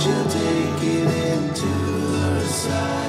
You'll take it into her side.